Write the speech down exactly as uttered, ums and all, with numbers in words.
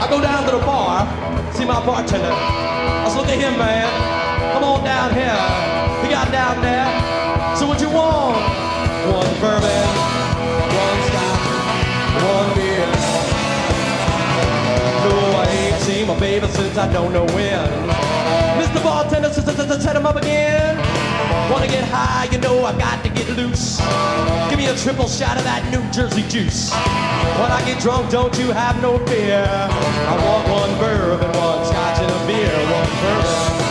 I go down to the bar, see my bartender. I said, look at him, man. Come on down here. He got down there. So what you want? One bourbon, one scotch, one beer. No, I ain't seen my baby since I don't know when. Mister Bartender, set him up again. Wanna get high, you know I got to get loose. Give me a triple shot of that New Jersey juice. When I get drunk, don't you have no fear. I want one bourbon, one scotch and a beer, one bourbon.